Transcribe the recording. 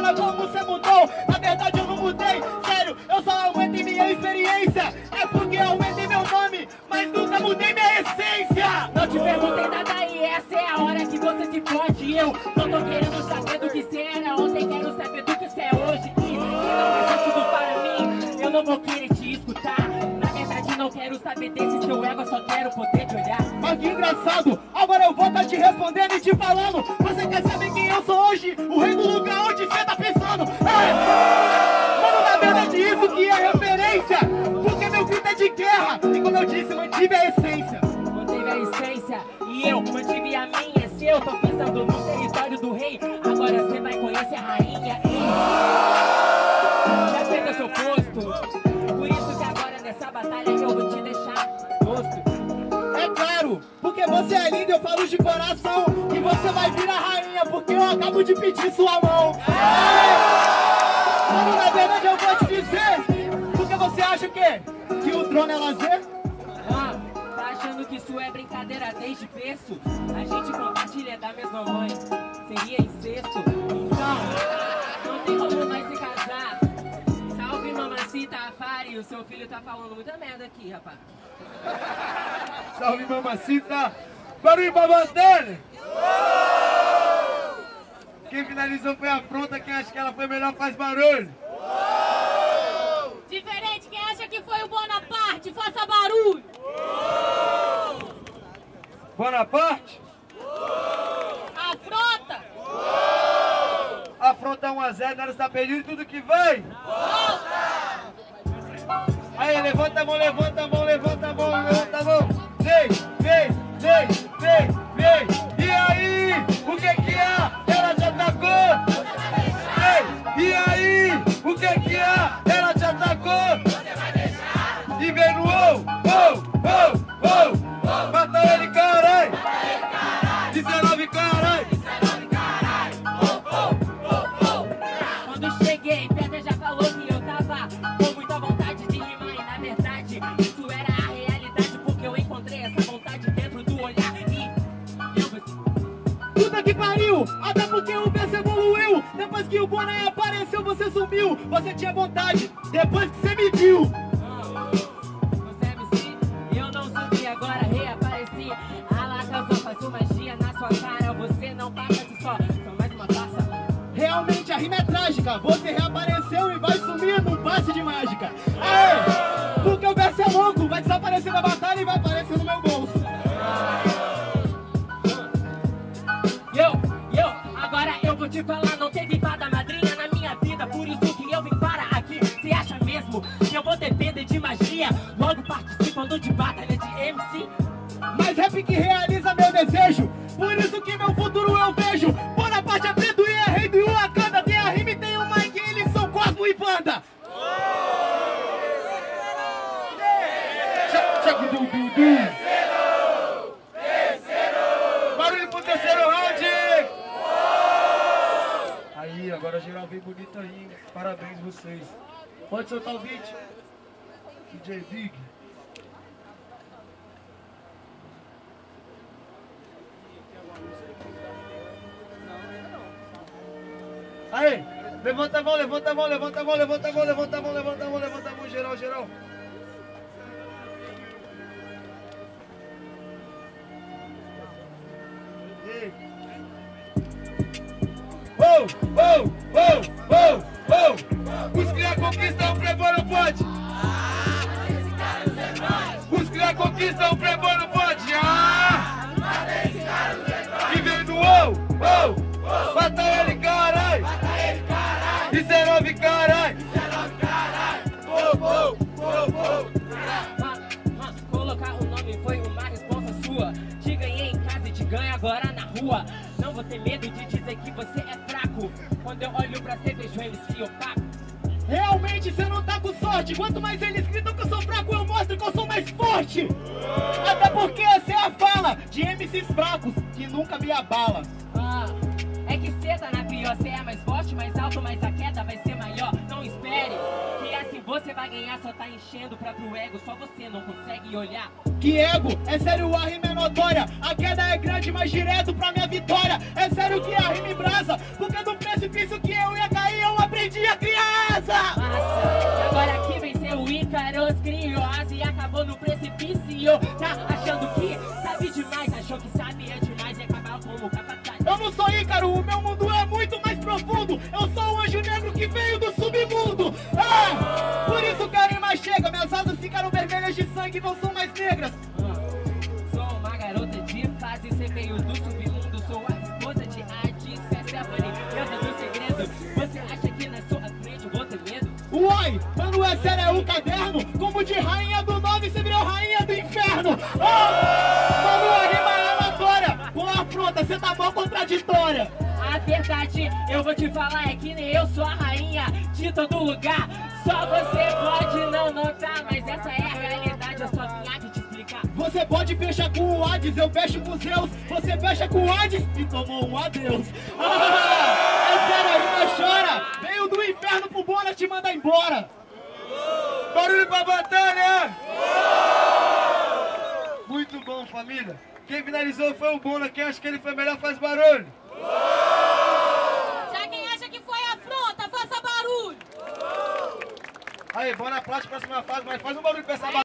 fala como você mudou. Na verdade eu não mudei, sério, eu só aumentei minha experiência. É porque eu aumentei meu nome, mas nunca mudei minha essência. Não te perguntei nada e essa é a hora que você se pode. E eu não tô querendo saber do que você era ontem, quero saber do que você é hoje. E se não deixa tudo para mim, eu não vou querer te escutar. Na verdade não quero saber desse seu ego, eu só quero poder te olhar. Mas que engraçado, agora eu vou tá te respondendo e te falando. Você quer saber quem eu sou hoje? O rei do lugar onde você tá pensando. Mano, na verdade isso que é referência, porque meu grito é de guerra. E como eu disse, mantive a essência. Mantive a essência e eu mantive a minha. Se eu tô pensando no território do rei, agora você vai conhecer a rainha. Já perdeu seu posto, por isso que agora nessa batalha eu vou te deixar doce. É claro, porque você é linda, eu falo de coração. E você vai virar rainha, porque eu acabo de pedir sua mão. Mano, na verdade eu vou te dizer, porque você acha o quê? Que o trono é lazer? Tá achando que isso é brincadeira desde berço? A gente compartilha da mesma mãe, seria incesto. Então, não tem como mais se casar. Salve mamacita, Afari, o seu filho tá falando muita merda aqui, rapaz. Salve mamacita, barulho pra batalha! Quem finalizou foi a Afronta, quem acha que ela foi melhor faz barulho! Diferente quem acha que foi o Bonaparte, faça barulho! Bonaparte? Afronta! Afronta 1 a 0, nada está perdido, tudo que vem! Aí, levanta a mão, levanta a mão, levanta a mão, levanta a mão. Vem, vem, vem, vem, vem. E aí, o que que é? Ela te atacou. Vem, e aí, o que que é? Ela te atacou. Você vai deixar? E vem no ou, ou, ou. Matou ele, caralho. 19, caralho. 19, caralho. Ou, ou. Quando cheguei, Pedra já falou que eu tava com muita vontade de rimar. Isso era a realidade, porque eu encontrei essa vontade dentro do olhar e eu... Puta que pariu! Até porque o BC evoluiu. Depois que o Bonai apareceu, você sumiu. Você tinha vontade, depois que você me viu. Você é MC, eu não subi, agora reapareci. A laca só faz magia na sua cara. Você não passa de só, só mais uma farsa. Realmente a rima é trágica. Você reapareceu e vai sumir num passe de mágica. Aê! Porque o verso é louco, vai desaparecer da batalha e vai aparecer no meu bolso. Agora eu vou te falar, não teve fada madrinha na minha vida, por isso que eu vim para aqui. Você acha mesmo que eu vou depender de magia? Logo participando de batalha de MC? Mas rap que realiza meu desejo, por isso que meu futuro eu vejo. Bonaparte é preto e é rei do Wakanda, tem a rima e tem o Mike, eles são Cosmo e Wanda. Terceiro! Terceiro! Barulho pro terceiro round! Aí, agora geral vem bonito aí. Parabéns vocês. Pode soltar o beat? DJ Big. Aí, levanta a mão, levanta a mão, levanta a mão, levanta a mão, levanta a mão, levanta a mão, levanta a mão, geral, geral. Os cria conquistam o playboy, não pode. Esse cara não pode. Os cria conquistam o playboy, não pode. Mata esse cara, não pode. Que vem no ou. Mata ele, caralho. Mata ele, caralho. 19, caralho. 19, caralho. Colocar o nome foi uma resposta sua. Te ganhei em casa e te ganho agora na rua. Não vou ter medo de dizer que você é fraco. Quando eu olho pra você, vejo MC opaco. Realmente você não tá com sorte. Quanto mais eles gritam que eu sou fraco, eu mostro que eu sou mais forte. Até porque essa é a fala de MCs fracos, que nunca me abala. É que cê tá na pior. Cê é mais forte, mais alto, mas a queda vai ser maior. Não espere que assim você vai ganhar. Só tá enchendo o próprio ego, só você não consegue olhar. Que ego? É sério, a rima é notória. A queda é grande, mas direto pra minha vitória. É sério que a rima embrasa, porque do precipício que eu ia cair profundo. Eu sou o anjo negro que veio do submundo. Ah, por isso o carimba chega. Minhas asas ficaram vermelhas de sangue, não são mais negras. Sou uma garota de fase, você veio do submundo. Sou a esposa de Hades, essa é a maniqueza do segredo. Você acha que na sua frente eu vou ter medo? Uai, mano, é sério, é o caderno. Como de rainha do nove, você virou rainha do inferno. Afronta, você tá mal contraditória. A verdade, eu vou te falar, é que nem eu sou a rainha de todo lugar. Só você pode não notar, mas essa é a realidade, eu só vim aqui te explicar. Você pode fechar com o Hades, eu fecho com Zeus. Você fecha com o Hades e tomou um adeus. Ah, é sério, ainda chora. Veio do inferno pro Bona te mandar embora. Barulho pra batalha. Muito bom, família. Quem finalizou foi o Bona, quem acha que ele foi melhor faz barulho. Já quem acha que foi Afronta, faça barulho. Aí, Bonaparte, próxima fase, mas faz um barulho pra essa batalha.